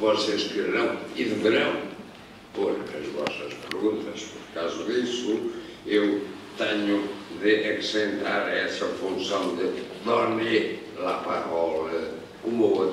Vocês quererão e deverão pôr as vossas perguntas. Por causa disso, eu tenho de acrescentar essa função de donner la parole uma ou outra.